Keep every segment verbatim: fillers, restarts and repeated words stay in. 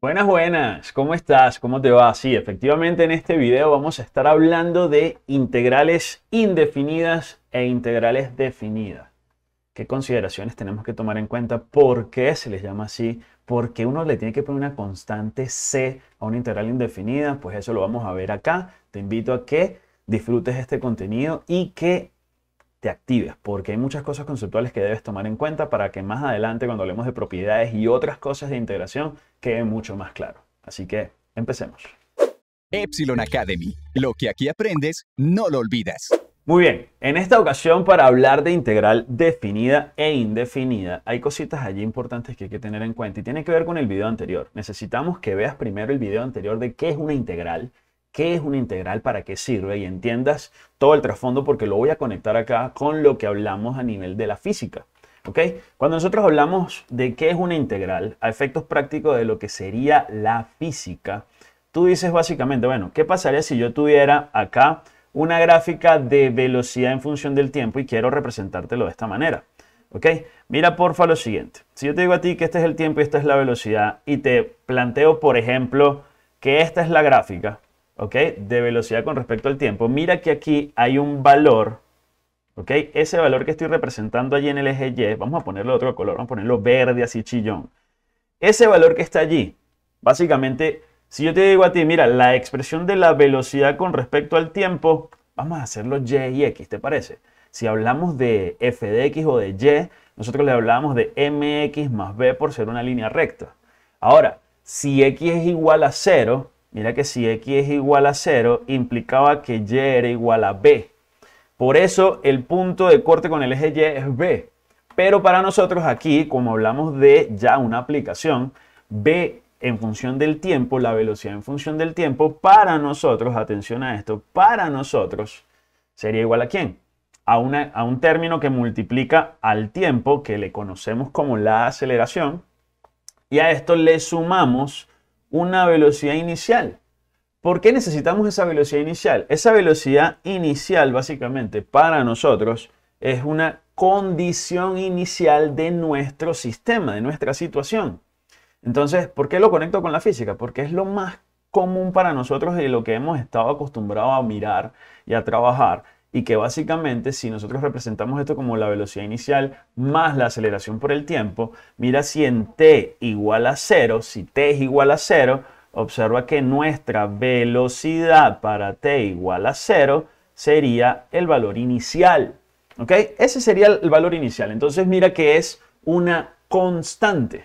Buenas, buenas. ¿Cómo estás? ¿Cómo te va? Sí, efectivamente en este video vamos a estar hablando de integrales indefinidas e integrales definidas. ¿Qué consideraciones tenemos que tomar en cuenta? ¿Por qué se les llama así? ¿Por qué uno le tiene que poner una constante C a una integral indefinida? Pues eso lo vamos a ver acá. Te invito a que disfrutes este contenido y que te actives, porque hay muchas cosas conceptuales que debes tomar en cuenta para que más adelante, cuando hablemos de propiedades y otras cosas de integración, quede mucho más claro. Así que empecemos. Epsilon Academy. Lo que aquí aprendes, no lo olvidas. Muy bien, en esta ocasión para hablar de integral definida e indefinida, hay cositas allí importantes que hay que tener en cuenta y tiene que ver con el video anterior. Necesitamos que veas primero el video anterior de qué es una integral, qué es una integral, para qué sirve y entiendas todo el trasfondo, porque lo voy a conectar acá con lo que hablamos a nivel de la física. ¿Ok? Cuando nosotros hablamos de qué es una integral, a efectos prácticos de lo que sería la física, tú dices básicamente, bueno, ¿qué pasaría si yo tuviera acá una gráfica de velocidad en función del tiempo y quiero representártelo de esta manera? ¿Ok? Mira porfa lo siguiente. Si yo te digo a ti que este es el tiempo y esta es la velocidad y te planteo, por ejemplo, que esta es la gráfica, ¿ok?, de velocidad con respecto al tiempo. Mira que aquí hay un valor, ¿ok? Ese valor que estoy representando allí en el eje Y, vamos a ponerlo de otro color, vamos a ponerlo verde así chillón. Ese valor que está allí, básicamente, si yo te digo a ti, mira, la expresión de la velocidad con respecto al tiempo, vamos a hacerlo Y y X, ¿te parece? Si hablamos de F de X o de Y, nosotros le hablábamos de M X más B por ser una línea recta. Ahora, si X es igual a cero, mira que si X es igual a cero, implicaba que Y era igual a B. Por eso el punto de corte con el eje Y es B. Pero para nosotros aquí, como hablamos de ya una aplicación, B en función del tiempo, la velocidad en función del tiempo, para nosotros, atención a esto, para nosotros sería igual a ¿quién? A, una, a un término que multiplica al tiempo, que le conocemos como la aceleración, y a esto le sumamos una velocidad inicial. ¿Por qué necesitamos esa velocidad inicial? Esa velocidad inicial básicamente para nosotros es una condición inicial de nuestro sistema, de nuestra situación. Entonces, ¿por qué lo conecto con la física? Porque es lo más común para nosotros y lo que hemos estado acostumbrados a mirar y a trabajar, y que básicamente si nosotros representamos esto como la velocidad inicial más la aceleración por el tiempo, mira si en t igual a cero, si t es igual a cero, observa que nuestra velocidad para t igual a cero sería el valor inicial. ¿Ok? Ese sería el valor inicial. Entonces mira que es una constante.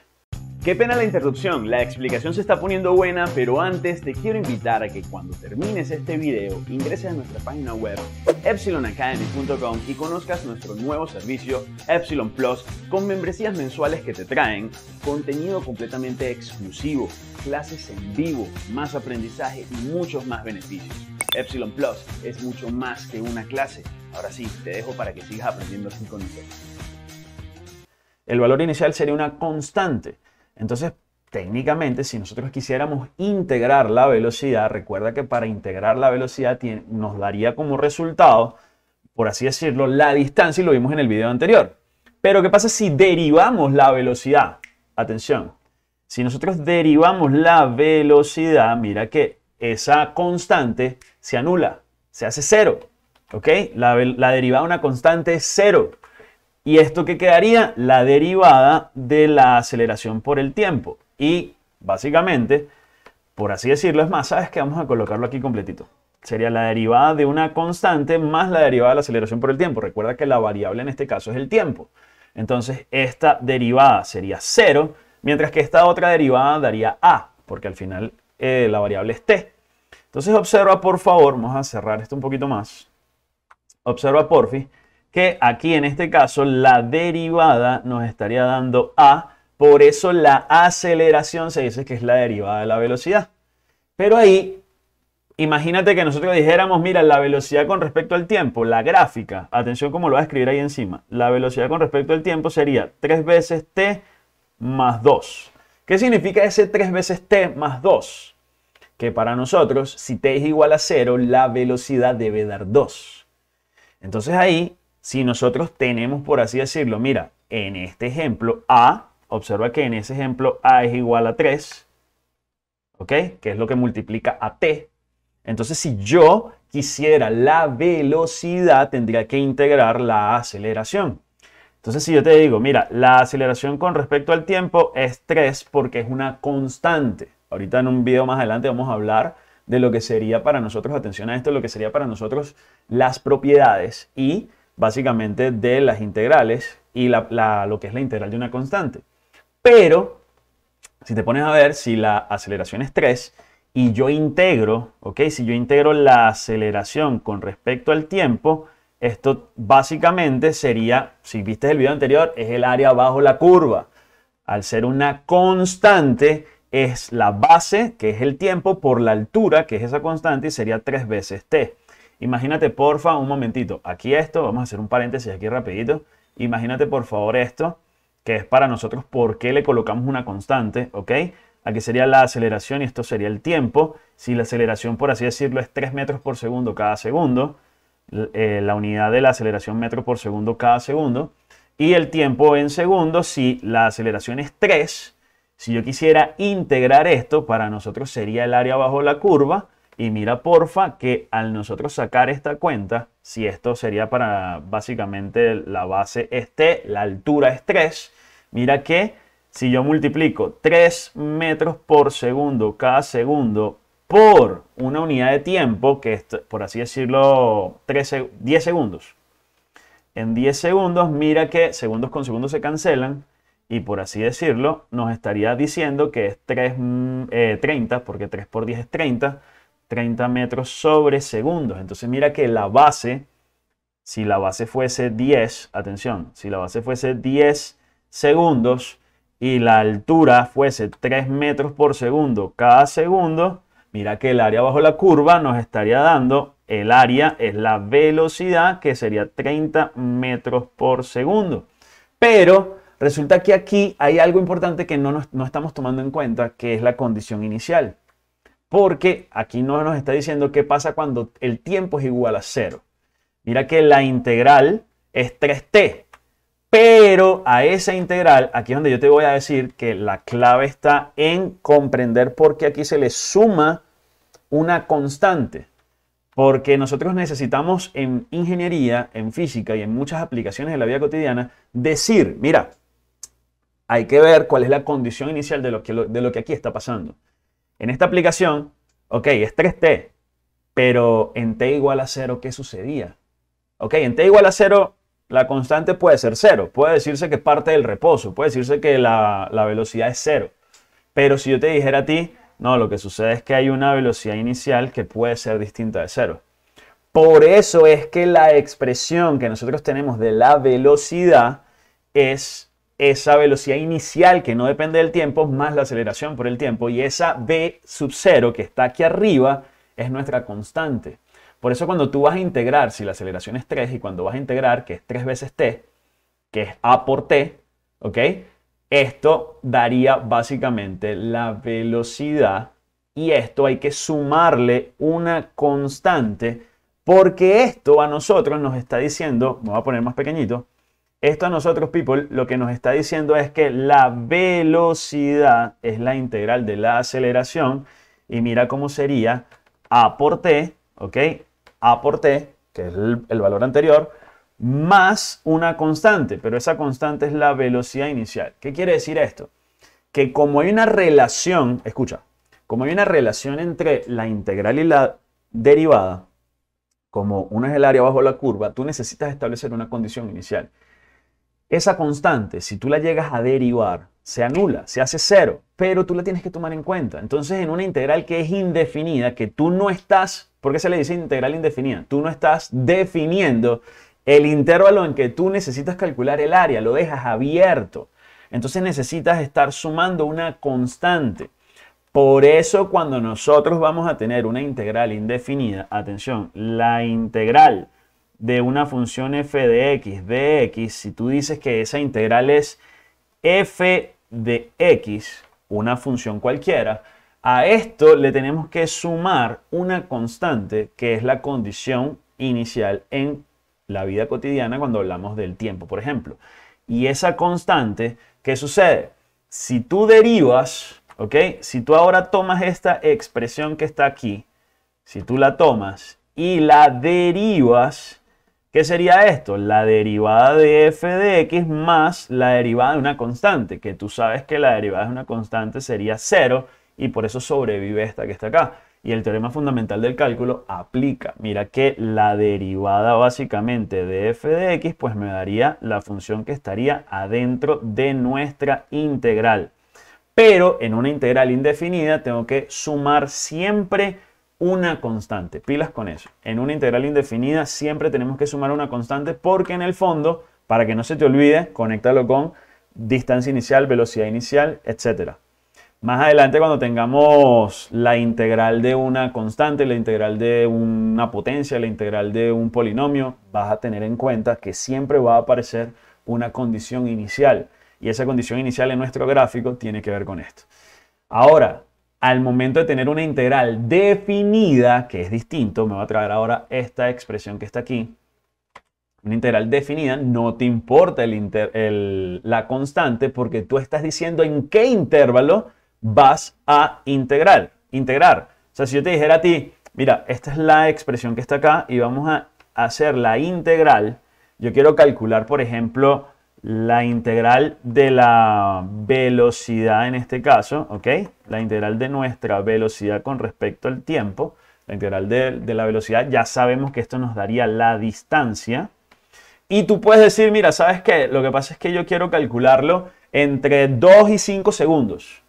Qué pena la interrupción, la explicación se está poniendo buena, pero antes te quiero invitar a que cuando termines este video ingreses a nuestra página web epsilon academy punto com y conozcas nuestro nuevo servicio Epsilon Plus, con membresías mensuales que te traen contenido completamente exclusivo, clases en vivo, más aprendizaje y muchos más beneficios. Epsilon Plus es mucho más que una clase. Ahora sí, te dejo para que sigas aprendiendo así con nosotros. El valor inicial sería una constante. Entonces, técnicamente, si nosotros quisiéramos integrar la velocidad, recuerda que para integrar la velocidad tiene, nos daría como resultado, por así decirlo, la distancia, y lo vimos en el video anterior. Pero, ¿qué pasa si derivamos la velocidad? Atención, si nosotros derivamos la velocidad, mira que esa constante se anula, se hace cero, ¿ok? La, la derivada de una constante es cero. ¿Y esto qué quedaría? La derivada de la aceleración por el tiempo. Y básicamente, por así decirlo, es más, ¿sabes qué? Vamos a colocarlo aquí completito. Sería la derivada de una constante más la derivada de la aceleración por el tiempo. Recuerda que la variable en este caso es el tiempo. Entonces, esta derivada sería cero, mientras que esta otra derivada daría A, porque al final eh, la variable es T. Entonces, observa, por favor, vamos a cerrar esto un poquito más. Observa, porfi, que aquí en este caso la derivada nos estaría dando A, por eso la aceleración se dice que es la derivada de la velocidad. Pero ahí, imagínate que nosotros dijéramos, mira, la velocidad con respecto al tiempo, la gráfica, atención como lo voy a escribir ahí encima, la velocidad con respecto al tiempo sería tres veces T más dos. ¿Qué significa ese tres veces T más dos? Que para nosotros, si T es igual a cero, la velocidad debe dar dos. Entonces ahí, si nosotros tenemos, por así decirlo, mira, en este ejemplo A, observa que en ese ejemplo A es igual a tres, ¿ok? Que es lo que multiplica a t. Entonces, si yo quisiera la velocidad, tendría que integrar la aceleración. Entonces, si yo te digo, mira, la aceleración con respecto al tiempo es tres porque es una constante. Ahorita en un video más adelante vamos a hablar de lo que sería para nosotros, atención a esto, lo que sería para nosotros las propiedades y básicamente de las integrales y la, la, lo que es la integral de una constante. Pero, si te pones a ver, si la aceleración es tres y yo integro, ¿ok? Si yo integro la aceleración con respecto al tiempo, esto básicamente sería, si viste el video anterior, es el área bajo la curva. Al ser una constante, es la base, que es el tiempo, por la altura, que es esa constante, y sería tres veces t. Imagínate, porfa, un momentito. Aquí esto, vamos a hacer un paréntesis aquí rapidito. Imagínate, por favor, esto, que es para nosotros por qué le colocamos una constante, ¿ok? Aquí sería la aceleración y esto sería el tiempo. Si la aceleración, por así decirlo, es tres metros por segundo cada segundo, la unidad de la aceleración metro por segundo cada segundo, y el tiempo en segundos, si la aceleración es tres, si yo quisiera integrar esto, para nosotros sería el área bajo la curva, y mira porfa que al nosotros sacar esta cuenta, si esto sería para básicamente la base es t, la altura es tres, mira que si yo multiplico tres metros por segundo cada segundo por una unidad de tiempo, que es, por así decirlo, diez segundos. En diez segundos, mira que segundos con segundos se cancelan y, por así decirlo, nos estaría diciendo que es tres, eh, treinta, porque tres por diez es treinta, treinta metros sobre segundos. Entonces, mira que la base, si la base fuese diez, atención, si la base fuese diez segundos y la altura fuese tres metros por segundo cada segundo, mira que el área bajo la curva nos estaría dando, el área es la velocidad, que sería treinta metros por segundo. Pero resulta que aquí hay algo importante que no, nos, no estamos tomando en cuenta, que es la condición inicial. Porque aquí no nos está diciendo qué pasa cuando el tiempo es igual a cero. Mira que la integral es tres t. Pero a esa integral, aquí es donde yo te voy a decir que la clave está en comprender por qué aquí se le suma una constante. Porque nosotros necesitamos en ingeniería, en física y en muchas aplicaciones de la vida cotidiana decir, mira, hay que ver cuál es la condición inicial de lo que, de lo que aquí está pasando. En esta aplicación, ok, es tres t, pero en t igual a cero, ¿qué sucedía? Ok, en t igual a cero... la constante puede ser cero, puede decirse que parte del reposo, puede decirse que la, la velocidad es cero. Pero si yo te dijera a ti, no, lo que sucede es que hay una velocidad inicial que puede ser distinta de cero. Por eso es que la expresión que nosotros tenemos de la velocidad es esa velocidad inicial que no depende del tiempo más la aceleración por el tiempo. Y esa v sub cero que está aquí arriba es nuestra constante. Por eso cuando tú vas a integrar, si la aceleración es tres, y cuando vas a integrar, que es tres veces t, que es a por t, ¿ok? Esto daría básicamente la velocidad y esto hay que sumarle una constante porque esto a nosotros nos está diciendo, me voy a poner más pequeñito, esto a nosotros, people, lo que nos está diciendo es que la velocidad es la integral de la aceleración y mira cómo sería a por t, ¿ok? A por t, que es el, el valor anterior, más una constante, pero esa constante es la velocidad inicial. ¿Qué quiere decir esto? Que como hay una relación, escucha, como hay una relación entre la integral y la derivada, como uno es el área bajo la curva, tú necesitas establecer una condición inicial. Esa constante, si tú la llegas a derivar, se anula, se hace cero, pero tú la tienes que tomar en cuenta. Entonces, en una integral que es indefinida, que tú no estás... ¿Por qué se le dice integral indefinida? Tú no estás definiendo el intervalo en que tú necesitas calcular el área, lo dejas abierto. Entonces necesitas estar sumando una constante. Por eso cuando nosotros vamos a tener una integral indefinida, atención, la integral de una función f de x de x, si tú dices que esa integral es f de x, una función cualquiera, a esto le tenemos que sumar una constante que es la condición inicial en la vida cotidiana cuando hablamos del tiempo, por ejemplo. Y esa constante, ¿qué sucede? Si tú derivas, ¿Ok? Si tú ahora tomas esta expresión que está aquí, si tú la tomas y la derivas, ¿qué sería esto? La derivada de f de x más la derivada de una constante, que tú sabes que la derivada de una constante sería cero y por eso sobrevive esta que está acá. Y el teorema fundamental del cálculo aplica. Mira que la derivada básicamente de f de x pues me daría la función que estaría adentro de nuestra integral. Pero en una integral indefinida tengo que sumar siempre una constante. Pilas con eso. En una integral indefinida siempre tenemos que sumar una constante porque en el fondo, para que no se te olvide, conéctalo con distancia inicial, velocidad inicial, etcétera. Más adelante cuando tengamos la integral de una constante, la integral de una potencia, la integral de un polinomio, vas a tener en cuenta que siempre va a aparecer una condición inicial. Y esa condición inicial en nuestro gráfico tiene que ver con esto. Ahora, al momento de tener una integral definida, que es distinto, me voy a traer ahora esta expresión que está aquí. Una integral definida, no te importa el inter, el, la constante porque tú estás diciendo en qué intervalo vas a integrar, integrar. O sea, si yo te dijera a ti, mira, esta es la expresión que está acá y vamos a hacer la integral. Yo quiero calcular, por ejemplo, la integral de la velocidad en este caso, ¿ok? La integral de nuestra velocidad con respecto al tiempo. La integral de, de la velocidad, ya sabemos que esto nos daría la distancia. Y tú puedes decir, mira, ¿sabes qué? Lo que pasa es que yo quiero calcularlo entre dos y cinco segundos.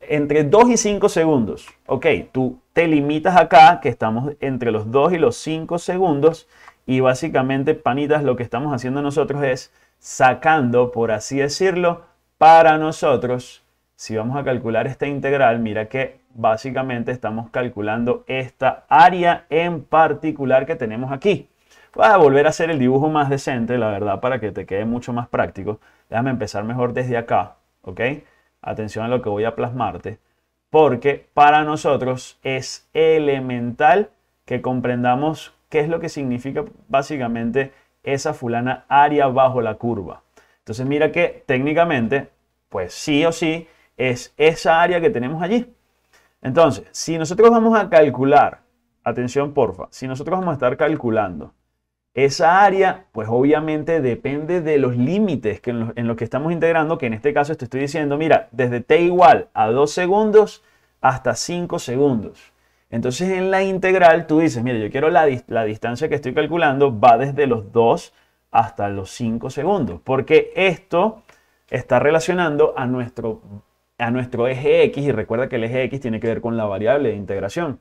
Entre dos y cinco segundos. Ok, tú te limitas acá, que estamos entre los dos y los cinco segundos. Y básicamente, panitas, lo que estamos haciendo nosotros es sacando, por así decirlo, para nosotros. Si vamos a calcular esta integral, mira que básicamente estamos calculando esta área en particular que tenemos aquí. Voy a volver a hacer el dibujo más decente, la verdad, para que te quede mucho más práctico. Déjame empezar mejor desde acá, ¿ok? Atención a lo que voy a plasmarte, porque para nosotros es elemental que comprendamos qué es lo que significa básicamente esa fulana área bajo la curva. Entonces mira que técnicamente, pues sí o sí, es esa área que tenemos allí. Entonces, si nosotros vamos a calcular, atención porfa, si nosotros vamos a estar calculando esa área, pues obviamente depende de los límites que en, lo, en los que estamos integrando, que en este caso te estoy diciendo, mira, desde t igual a dos segundos hasta cinco segundos. Entonces en la integral tú dices, mira, yo quiero la, la distancia que estoy calculando va desde los dos hasta los cinco segundos, porque esto está relacionando a nuestro, a nuestro eje X, y recuerda que el eje X tiene que ver con la variable de integración.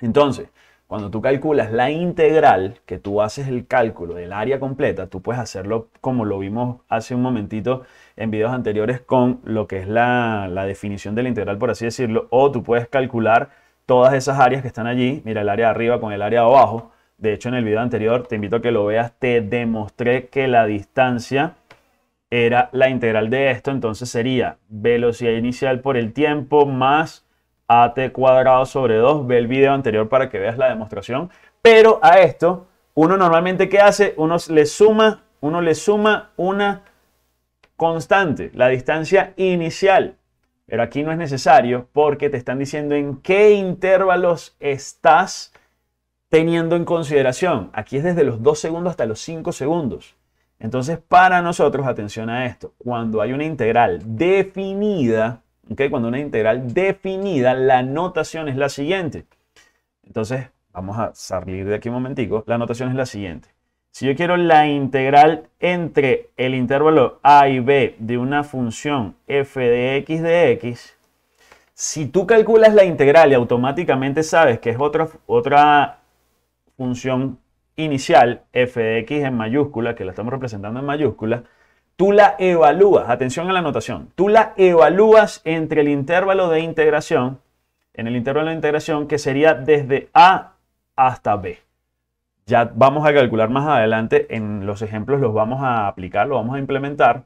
Entonces, cuando tú calculas la integral, que tú haces el cálculo del área completa, tú puedes hacerlo como lo vimos hace un momentito en videos anteriores con lo que es la, la definición de la integral, por así decirlo, o tú puedes calcular todas esas áreas que están allí, mira el área de arriba con el área de abajo. De hecho, en el video anterior, te invito a que lo veas, te demostré que la distancia era la integral de esto, entonces sería velocidad inicial por el tiempo más at cuadrado sobre dos. Ve el video anterior para que veas la demostración. Pero a esto, uno normalmente, ¿qué hace? Uno le suma, uno le suma una constante, la distancia inicial. Pero aquí no es necesario porque te están diciendo en qué intervalos estás teniendo en consideración. Aquí es desde los dos segundos hasta los cinco segundos. Entonces, para nosotros, atención a esto, cuando hay una integral definida, ¿okay? Cuando una integral definida, la notación es la siguiente. Entonces, vamos a salir de aquí un momentico. La notación es la siguiente. Si yo quiero la integral entre el intervalo a y b de una función f de x de x, si tú calculas la integral y automáticamente sabes que es otra, otra función inicial, f de x en mayúscula, que la estamos representando en mayúscula, tú la evalúas, atención a la notación, tú la evalúas entre el intervalo de integración, en el intervalo de integración que sería desde A hasta B. Ya vamos a calcular más adelante, en los ejemplos los vamos a aplicar, lo vamos a implementar.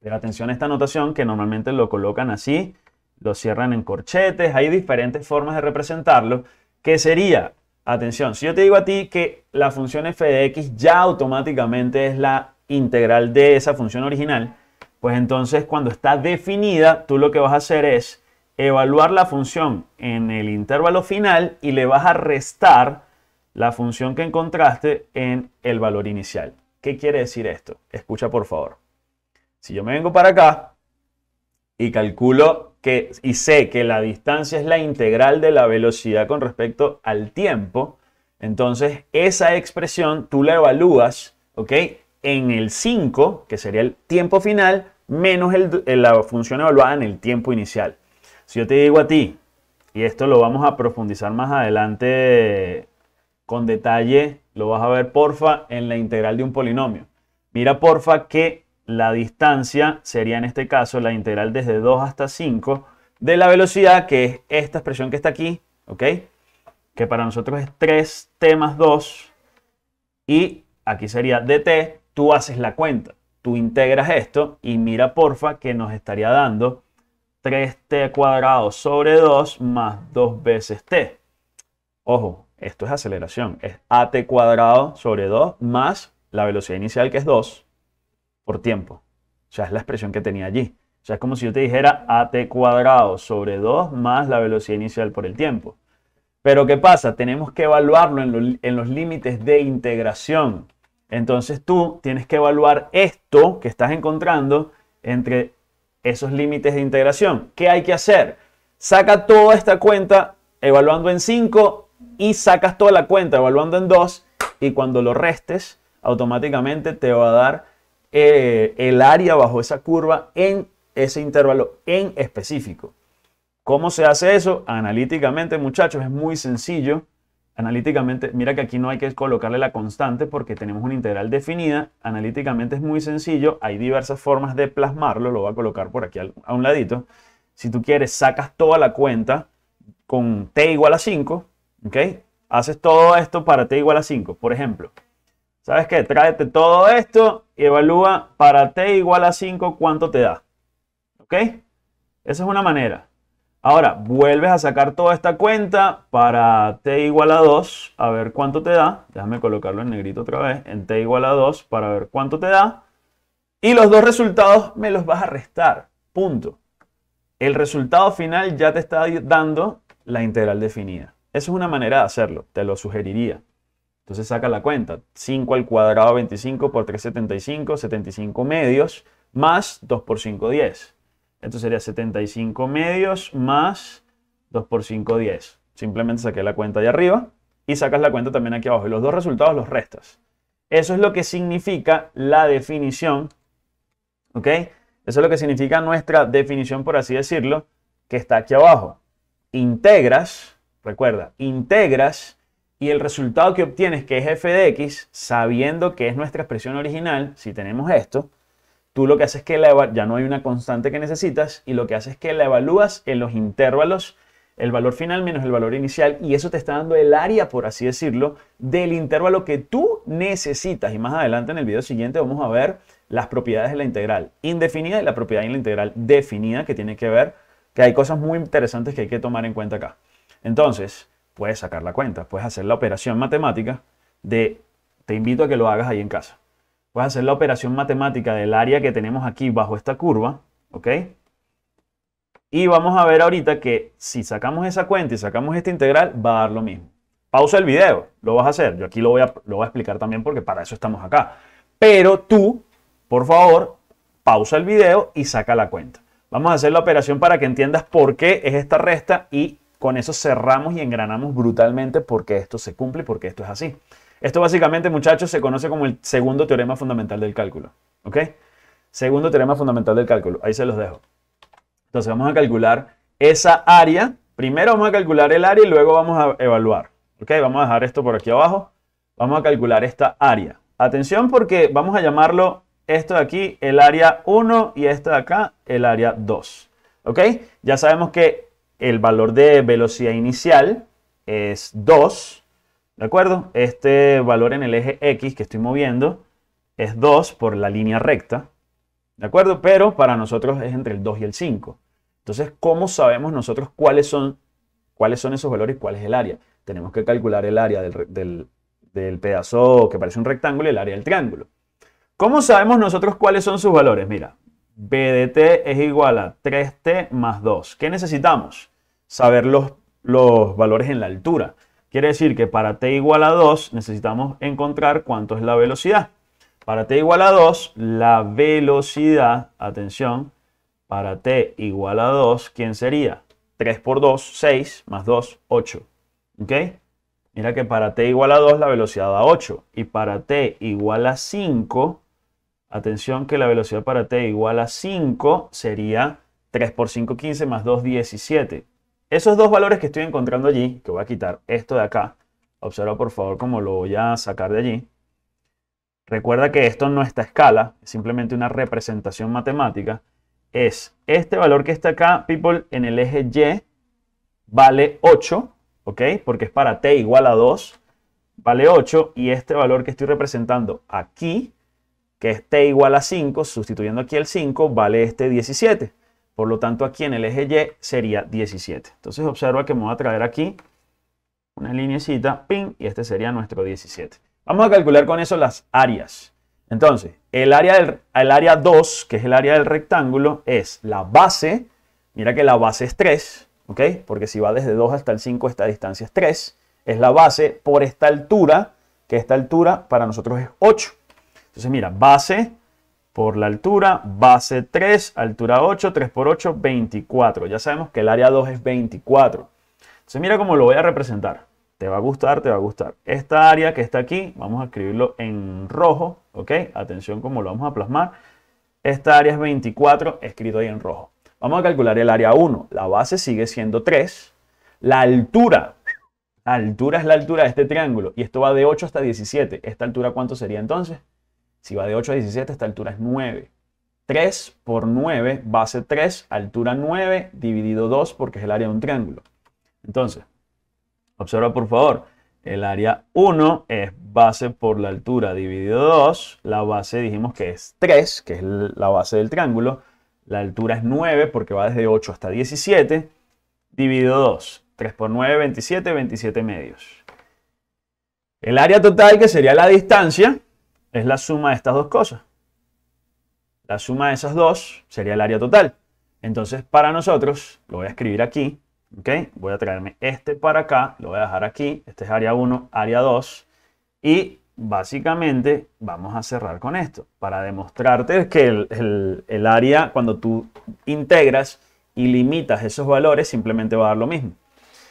Pero atención a esta notación que normalmente lo colocan así, lo cierran en corchetes, hay diferentes formas de representarlo, que sería, atención, si yo te digo a ti que la función f de x ya automáticamente es la integral de esa función original, pues entonces cuando está definida, tú lo que vas a hacer es evaluar la función en el intervalo final y le vas a restar la función que encontraste en el valor inicial. ¿Qué quiere decir esto? Escucha por favor. Si yo me vengo para acá y calculo que, y sé que la distancia es la integral de la velocidad con respecto al tiempo, entonces esa expresión tú la evalúas, ¿ok? En el cinco, que sería el tiempo final, menos el, la función evaluada en el tiempo inicial. Si yo te digo a ti, y esto lo vamos a profundizar más adelante con detalle, lo vas a ver porfa en la integral de un polinomio. Mira porfa que la distancia sería en este caso la integral desde dos hasta cinco de la velocidad, que es esta expresión que está aquí, ¿ok? Que para nosotros es tres t más dos, y aquí sería dt, tú haces la cuenta, tú integras esto y mira porfa que nos estaría dando tres t cuadrado sobre dos más dos veces t. Ojo, esto es aceleración. Es at cuadrado sobre dos más la velocidad inicial, que es dos, por tiempo. O sea, es la expresión que tenía allí. O sea, es como si yo te dijera at cuadrado sobre dos más la velocidad inicial por el tiempo. Pero ¿qué pasa? Tenemos que evaluarlo en, lo, en los límites de integración. Entonces tú tienes que evaluar esto que estás encontrando entre esos límites de integración. ¿Qué hay que hacer? Saca toda esta cuenta evaluando en cinco y sacas toda la cuenta evaluando en dos, y cuando lo restes automáticamente te va a dar eh, el área bajo esa curva en ese intervalo en específico. ¿Cómo se hace eso? Analíticamente, muchachos, es muy sencillo. Analíticamente, mira que aquí no hay que colocarle la constante porque tenemos una integral definida. Analíticamente es muy sencillo, hay diversas formas de plasmarlo, lo voy a colocar por aquí a un ladito. Si tú quieres, sacas toda la cuenta con t igual a cinco, ¿ok? Haces todo esto para t igual a cinco, por ejemplo. ¿Sabes qué? Tráete todo esto y evalúa para t igual a cinco cuánto te da, ¿ok? Esa es una manera. Ahora, vuelves a sacar toda esta cuenta para t igual a dos, a ver cuánto te da. Déjame colocarlo en negrito otra vez, en t igual a dos, para ver cuánto te da. Y los dos resultados me los vas a restar, punto. El resultado final ya te está dando la integral definida. Esa es una manera de hacerlo, te lo sugeriría. Entonces saca la cuenta, cinco al cuadrado, veinticinco por tres, setenta y cinco, setenta y cinco medios, más dos por cinco, diez. Esto sería setenta y cinco medios más dos por cinco, diez. Simplemente saqué la cuenta de arriba y sacas la cuenta también aquí abajo. Y los dos resultados los restas. Eso es lo que significa la definición, ¿ok? Eso es lo que significa nuestra definición, por así decirlo, que está aquí abajo. Integras, recuerda, integras y el resultado que obtienes, que es f de x, sabiendo que es nuestra expresión original, si tenemos esto, tú lo que haces es que la ya no hay una constante que necesitas, y lo que haces es que la evalúas en los intervalos, el valor final menos el valor inicial, y eso te está dando el área, por así decirlo, del intervalo que tú necesitas. Y más adelante en el video siguiente vamos a ver las propiedades de la integral indefinida y la propiedad de la integral definida, que tiene que ver, que hay cosas muy interesantes que hay que tomar en cuenta acá. Entonces, puedes sacar la cuenta, puedes hacer la operación matemática de, te invito a que lo hagas ahí en casa. Puedes hacer la operación matemática del área que tenemos aquí bajo esta curva, ¿ok? Y vamos a ver ahorita que si sacamos esa cuenta y sacamos esta integral, va a dar lo mismo. Pausa el video, lo vas a hacer. Yo aquí lo voy a, lo voy a explicar también porque para eso estamos acá. Pero tú, por favor, pausa el video y saca la cuenta. Vamos a hacer la operación para que entiendas por qué es esta resta, y con eso cerramos y engranamos brutalmente porque esto se cumple y porque esto es así. Esto básicamente, muchachos, se conoce como el segundo teorema fundamental del cálculo, ¿ok? Segundo teorema fundamental del cálculo, ahí se los dejo. Entonces vamos a calcular esa área, primero vamos a calcular el área y luego vamos a evaluar, ¿ok? Vamos a dejar esto por aquí abajo, vamos a calcular esta área. Atención porque vamos a llamarlo esto de aquí el área uno y esta de acá el área dos, ¿ok? Ya sabemos que el valor de velocidad inicial es dos. ¿De acuerdo? Este valor en el eje X que estoy moviendo es dos por la línea recta. ¿De acuerdo? Pero para nosotros es entre el dos y el cinco. Entonces, ¿cómo sabemos nosotros cuáles son, cuáles son esos valores y cuál es el área? Tenemos que calcular el área del, del, del pedazo que parece un rectángulo y el área del triángulo. ¿Cómo sabemos nosotros cuáles son sus valores? Mira, B de t es igual a tres t más dos. ¿Qué necesitamos? Saber los, los valores en la altura. Quiere decir que para t igual a dos necesitamos encontrar cuánto es la velocidad. Para t igual a dos, la velocidad, atención, para t igual a dos, ¿quién sería? tres por dos, seis, más dos, ocho. ¿Ok? Mira que para t igual a dos la velocidad da ocho. Y para t igual a cinco, atención que la velocidad para t igual a cinco sería tres por cinco, quince, más dos, diecisiete. Esos dos valores que estoy encontrando allí, que voy a quitar esto de acá, observa por favor cómo lo voy a sacar de allí. Recuerda que esto no está a escala, es simplemente una representación matemática. Es este valor que está acá, people, en el eje Y, vale ocho, ¿ok? Porque es para t igual a dos, vale ocho. Y este valor que estoy representando aquí, que es t igual a cinco, sustituyendo aquí el cinco, vale este diecisiete. Por lo tanto, aquí en el eje Y sería diecisiete. Entonces, observa que me voy a traer aquí una linecita, ping, y este sería nuestro diecisiete. Vamos a calcular con eso las áreas. Entonces, el área, del, el área dos, que es el área del rectángulo, es la base. Mira que la base es tres, ¿ok? Porque si va desde dos hasta el cinco, esta distancia es tres. Es la base por esta altura, que esta altura para nosotros es ocho. Entonces, mira, base por la altura, base tres, altura ocho, tres por ocho, veinticuatro. Ya sabemos que el área dos es veinticuatro. Entonces, mira cómo lo voy a representar. Te va a gustar, te va a gustar. Esta área que está aquí, vamos a escribirlo en rojo, ¿ok? Atención cómo lo vamos a plasmar. Esta área es veinticuatro, escrito ahí en rojo. Vamos a calcular el área uno. La base sigue siendo tres. La altura, la altura es la altura de este triángulo. Y esto va de ocho hasta diecisiete. ¿Esta altura cuánto sería entonces? Si va de ocho a diecisiete, esta altura es nueve. tres por nueve, base tres, altura nueve, dividido dos, porque es el área de un triángulo. Entonces, observa por favor, el área uno es base por la altura dividido dos, la base dijimos que es tres, que es la base del triángulo, la altura es nueve porque va desde ocho hasta diecisiete, dividido dos, tres por nueve, veintisiete, veintisiete medios. El área total, que sería la distancia, es la suma de estas dos cosas. La suma de esas dos sería el área total. Entonces para nosotros, lo voy a escribir aquí, ¿ok? Voy a traerme este para acá, lo voy a dejar aquí, este es área uno, área dos, y básicamente vamos a cerrar con esto, para demostrarte que el, el, el área, cuando tú integras y limitas esos valores, simplemente va a dar lo mismo.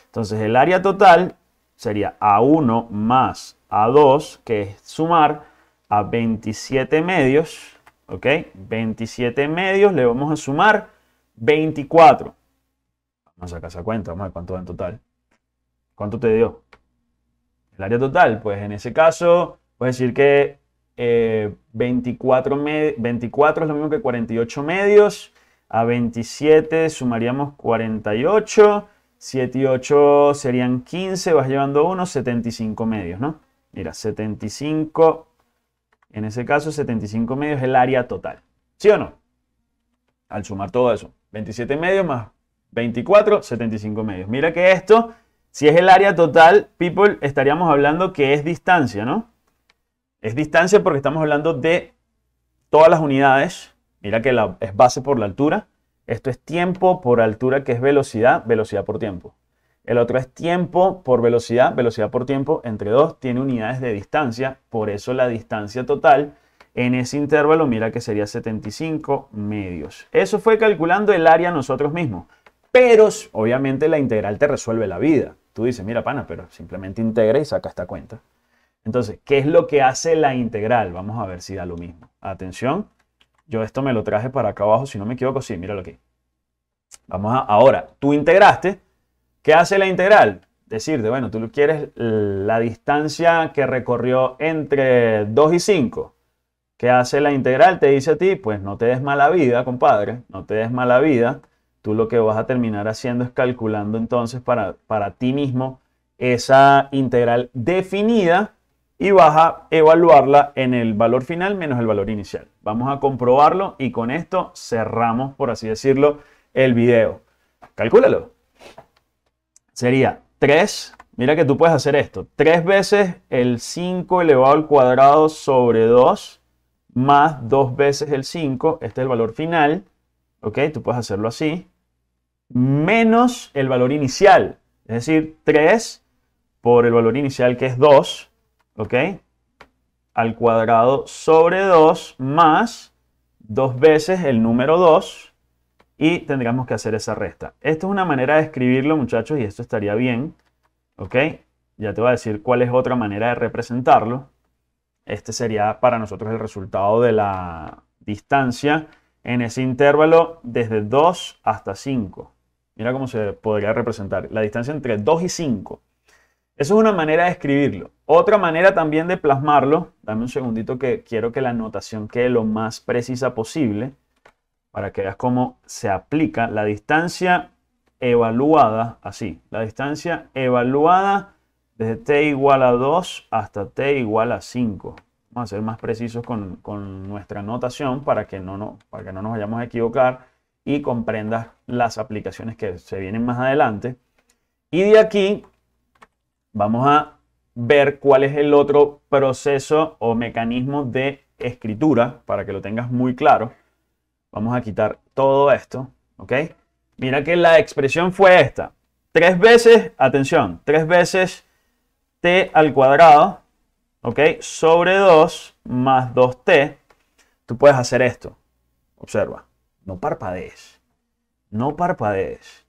Entonces el área total sería A uno más A dos, que es sumar a veintisiete medios, ¿ok? veintisiete medios, le vamos a sumar veinticuatro. Vamos a sacar esa cuenta, vamos a ver cuánto da en total. ¿Cuánto te dio? El área total, pues en ese caso, puedes decir que eh, veinticuatro, veinticuatro es lo mismo que cuarenta y ocho medios. A veintisiete sumaríamos cuarenta y ocho. siete y ocho serían quince, vas llevando uno, setenta y cinco medios, ¿no? Mira, setenta y cinco, en ese caso setenta y cinco medios es el área total. ¿Sí o no? Al sumar todo eso, veintisiete medios más veinticuatro, setenta y cinco medios. Mira que esto, si es el área total, people, estaríamos hablando que es distancia, ¿no? Es distancia porque estamos hablando de todas las unidades. Mira que la, es base por la altura. Esto es tiempo por altura, que es velocidad, velocidad por tiempo. El otro es tiempo por velocidad, velocidad por tiempo. Entre dos tiene unidades de distancia. Por eso la distancia total en ese intervalo, mira que sería setenta y cinco medios. Eso fue calculando el área nosotros mismos. Pero obviamente la integral te resuelve la vida. Tú dices, mira pana, pero simplemente integra y saca esta cuenta. Entonces, ¿qué es lo que hace la integral? Vamos a ver si da lo mismo. Atención, yo esto me lo traje para acá abajo, si no me equivoco, sí, míralo aquí. Vamos a, ahora, tú integraste. ¿Qué hace la integral? Decirte, bueno, tú quieres la distancia que recorrió entre dos y cinco. ¿Qué hace la integral? Te dice a ti, pues no te des mala vida, compadre, no te des mala vida. Tú lo que vas a terminar haciendo es calculando entonces para, para ti mismo esa integral definida y vas a evaluarla en el valor final menos el valor inicial. Vamos a comprobarlo y con esto cerramos, por así decirlo, el video. Calcúlalo. Sería tres, mira que tú puedes hacer esto, tres veces el cinco elevado al cuadrado sobre dos más dos veces el cinco, este es el valor final, ¿ok? Tú puedes hacerlo así, menos el valor inicial, es decir, tres por el valor inicial que es dos, ¿ok? Al cuadrado sobre dos más dos veces el número dos y tendríamos que hacer esa resta. Esto es una manera de escribirlo, muchachos, y esto estaría bien, ¿ok? Ya te voy a decir cuál es otra manera de representarlo. Este sería para nosotros el resultado de la distancia en ese intervalo desde dos hasta cinco. Mira cómo se podría representar la distancia entre dos y cinco. Eso es una manera de escribirlo. Otra manera también de plasmarlo, dame un segundito que quiero que la notación quede lo más precisa posible para que veas cómo se aplica la distancia evaluada, así, la distancia evaluada desde t igual a dos hasta t igual a cinco. Vamos a ser más precisos con, con nuestra notación para que, no, no, para que no nos vayamos a equivocar y comprendas las aplicaciones que se vienen más adelante. Y de aquí vamos a ver cuál es el otro proceso o mecanismo de escritura para que lo tengas muy claro. Vamos a quitar todo esto, ¿ok? Mira que la expresión fue esta. Tres veces, atención, tres veces t al cuadrado, ¿ok? Sobre dos más dos t. Tú puedes hacer esto. Observa, no parpadees, no parpadees.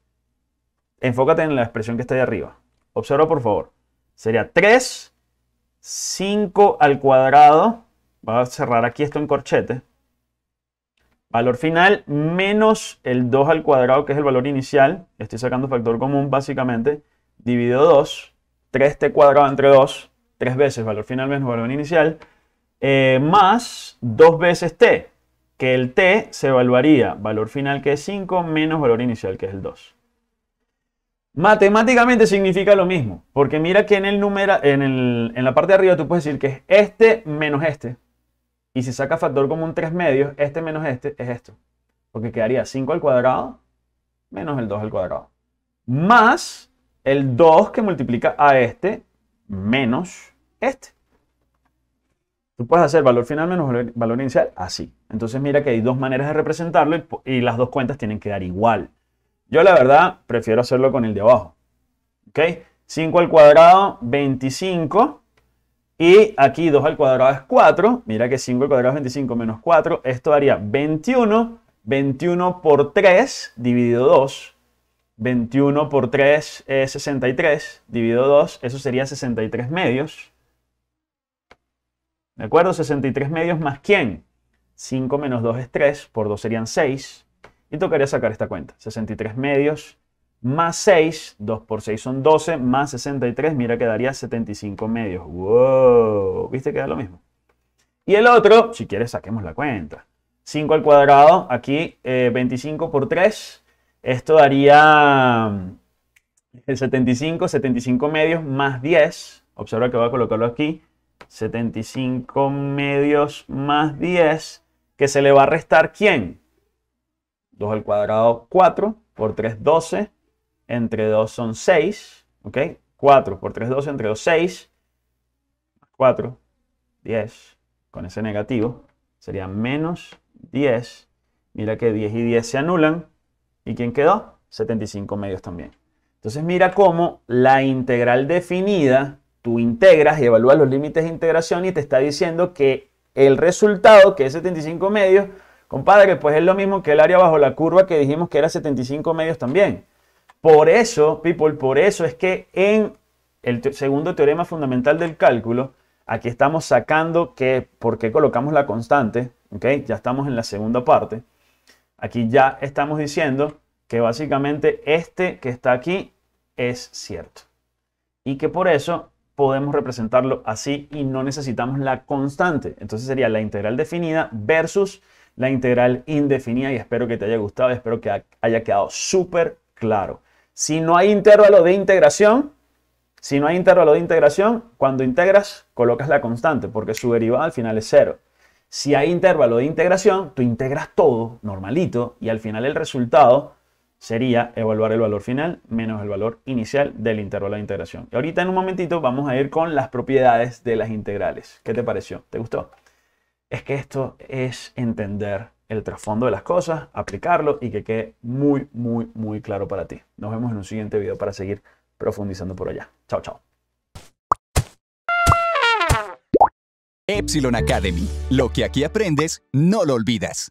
Enfócate en la expresión que está ahí arriba. Observa, por favor. Sería tres, cinco al cuadrado, voy a cerrar aquí esto en corchete, valor final menos el dos al cuadrado que es el valor inicial, estoy sacando factor común básicamente, dividido dos, tres t cuadrado entre dos, tres veces valor final menos valor inicial, eh, más dos veces t, que el t se evaluaría, valor final que es cinco menos valor inicial que es el dos. Matemáticamente significa lo mismo, porque mira que en, el numera, en, el, en la parte de arriba tú puedes decir que es este menos este. Y si sacas factor común tres medios, este menos este es esto. Porque quedaría cinco al cuadrado menos el dos al cuadrado. Más el dos que multiplica a este menos este. Tú puedes hacer valor final menos valor, valor inicial así. Entonces mira que hay dos maneras de representarlo y, y las dos cuentas tienen que dar igual. Yo la verdad prefiero hacerlo con el de abajo, ¿ok? cinco al cuadrado, veinticinco, y aquí dos al cuadrado es cuatro, mira que cinco al cuadrado es veinticinco menos cuatro, esto daría veintiuno, veintiuno por tres dividido dos, veintiuno por tres es sesenta y tres, dividido dos, eso sería sesenta y tres medios, ¿de acuerdo? sesenta y tres medios más ¿quién? cinco menos dos es tres, por dos serían seis. Y tocaría sacar esta cuenta, sesenta y tres medios más seis, dos por seis son doce, más sesenta y tres, mira que daría setenta y cinco medios. ¡Wow! ¿Viste que da lo mismo? Y el otro, si quieres saquemos la cuenta. cinco al cuadrado, aquí eh, veinticinco por tres, esto daría el setenta y cinco, setenta y cinco medios más diez, observa que voy a colocarlo aquí, setenta y cinco medios más diez, que se le va a restar ¿quién? dos al cuadrado, cuatro, por tres, doce, entre dos son seis, ¿ok? cuatro por tres, doce, entre dos, seis, cuatro, diez, con ese negativo, sería menos diez, mira que diez y diez se anulan, ¿y quién quedó? setenta y cinco medios también. Entonces mira cómo la integral definida, tú integras y evalúas los límites de integración y te está diciendo que el resultado, que es setenta y cinco medios, compadre, pues es lo mismo que el área bajo la curva que dijimos que era setenta y cinco medios también. Por eso, people, por eso es que en el te- segundo teorema fundamental del cálculo, aquí estamos sacando que, ¿por qué colocamos la constante? ¿Ok? Ya estamos en la segunda parte. Aquí ya estamos diciendo que básicamente este que está aquí es cierto. Y que por eso podemos representarlo así y no necesitamos la constante. Entonces sería la integral definida versus la integral indefinida y espero que te haya gustado, espero que haya quedado súper claro. Si no hay intervalo de integración, si no hay intervalo de integración, cuando integras colocas la constante porque su derivada al final es cero. Si hay intervalo de integración, tú integras todo normalito y al final el resultado sería evaluar el valor final menos el valor inicial del intervalo de integración. Y ahorita en un momentito vamos a ir con las propiedades de las integrales. ¿Qué te pareció? ¿Te gustó? es que esto es entender el trasfondo de las cosas, aplicarlo y que quede muy, muy, muy claro para ti. Nos vemos en un siguiente video para seguir profundizando por allá. Chao, chao. Epsilon Academy. Lo que aquí aprendes, no lo olvidas.